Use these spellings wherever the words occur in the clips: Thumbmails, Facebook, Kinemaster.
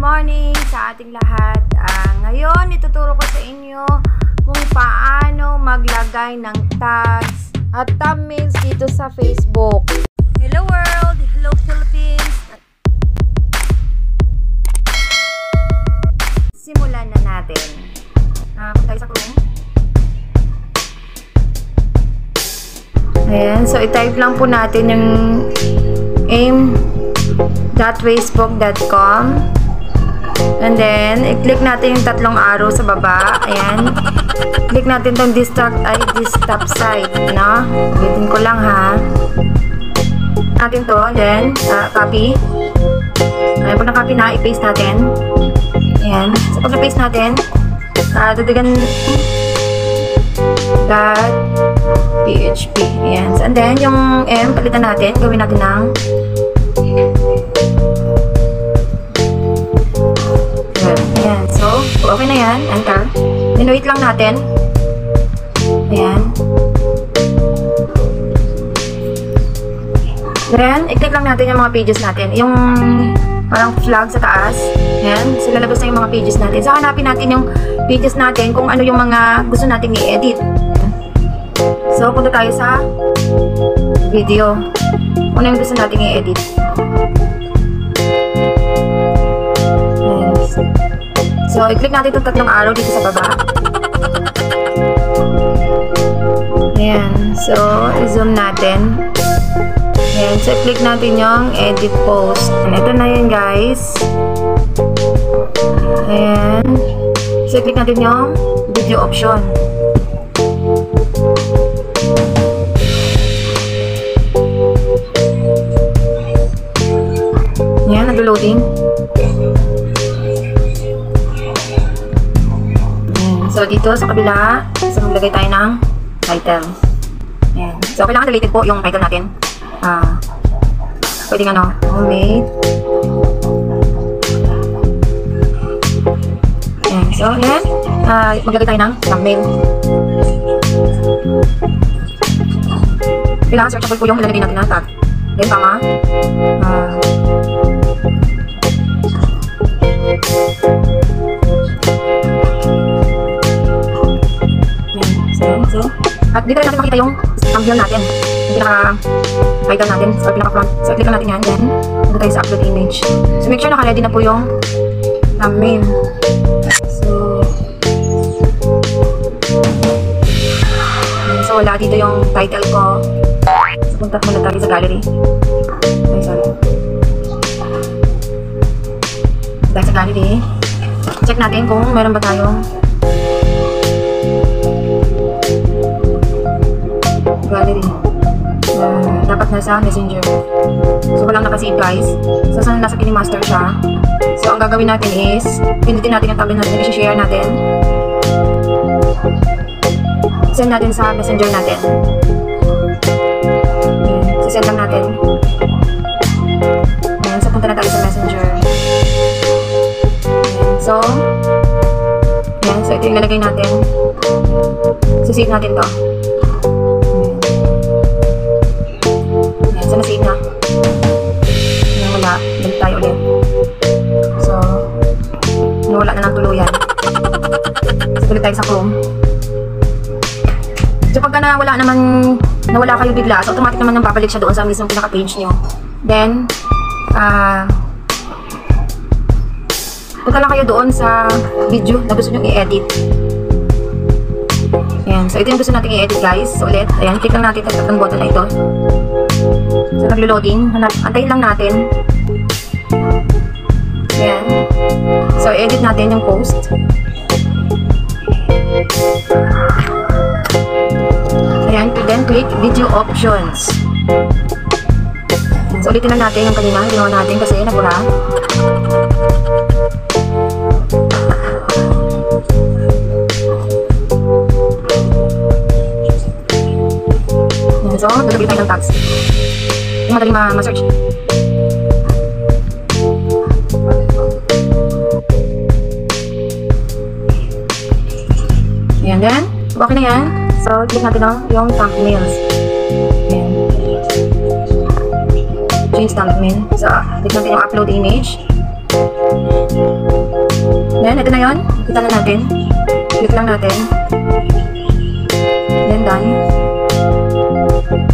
Good morning sa ating lahat. Ngayon, ituturo ko sa inyo kung paano maglagay ng tags at thumbnails dito sa Facebook. Hello world! Hello Philippines! Simulan na natin. Punta sa Chrome. Ayan. So, i-type lang po natin yung aim.facebook.com. And then, i-click natin yung tatlong arrow sa baba. Ayan. Click natin itong this top side, no? Ulitin ko lang, ha? Natin to. And then, copy. Ayan, pag na-copy na, i-paste natin. Ayan. So, pag na-paste natin, tatigan .php. Ayan. So, and then, yung M, palitan natin. Gawin natin ng ayan. So, okay na yan. Enter. Then, lang natin. Ayan. Then, i-click lang natin yung mga pages natin. Yung parang flag sa taas. Ayan. So, lalabas na yung mga pages natin. So, hanapin natin yung pages natin kung ano yung mga gusto natin i-edit. So, punta tayo sa video. Ano yung gusto natin i-edit. So, i-click natin itong tatlong arrow dito sa baba. Ayan. So, i-zoom natin. Ayan. So, i-click natin yung edit post. And ito na yun, guys. Ayan. So, i-click natin yung video option. Ayan. Nag-loading. So, dito sa kabila, so maglagay tayo ng title. Ayan. So, kailangan related po yung title natin. Pwede nga, no? Homemade. Ayan. So, ayan. Maglagay tayo ng thumbnail. Kailangan searchable po yung malalagay natin ng tag. Ayan, tama. At dito natin makita yung thumbnail natin. Yung pinaka-title natin. So, pinaka-front. So, click natin yan. Then, dito tayo sa upload image. So, make sure naka-ready na po yung thumbnail. So, wala dito yung title ko. So, punta muna tayo sa gallery. Ay, sorry. Dahil sa gallery. Check natin kung meron ba tayong gallery. Dapat nasa messenger. So, walang nakasave, guys. So, saan nasa Kinemaster siya. So, ang gagawin natin is, pindutin natin yung thumbnail natin, i-share natin. Send natin sa messenger natin. So, send lang natin. Ayan. So, punta na tayo sa messenger. So, ayan. So, ito yung lalagay natin. So, save natin to. So, na-save na. Ngayon wala. Balik tayo ulit. So, nawala na ng tuluyan. So, tuloy tayo sa Chrome. So, pagka nawala kayo bigla, so, automatic naman nang babalik siya doon sa mismong pinaka-page nyo. Then, punta lang kayo doon sa video na gusto nyo i-edit. Ayan. So, ito yung gusto natin i-edit, guys. So, ulit. Ayan. Click lang natin ang button na ito. So, naglo-loading. Antayin lang natin. Ayan. So, edit natin yung post. Ayan. Then, click video options. So, ulitin lang natin yung kanina. Ginawa natin kasi nabura. So, nagagawin tayo ng tags. Yung madaling ma-search. Ayan, then. Okay na yan. So, click natin lang yung thumbnails. Ayan. Change thumbnail. So, click natin yung upload image. Ayan, ito na yun. Kita na natin. Click lang natin. Ayan, done.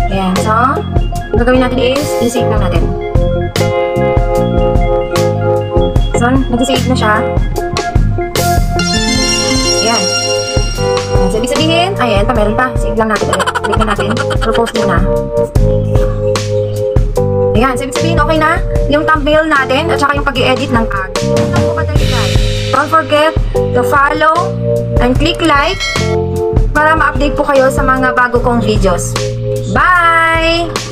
Ayan, so, ang gagawin natin is, i-save lang natin. So, nag-save na siya. Ayan. So, ibig sabihin, ayan pa, meron pa. Save lang natin. Click na natin. Propose din na. Ayan, so ibig sabihin, okay na yung thumbnail natin at saka yung pag-i-edit ng tag. Don't forget to follow and click like para ma-update po kayo sa mga bago kong videos. Bye!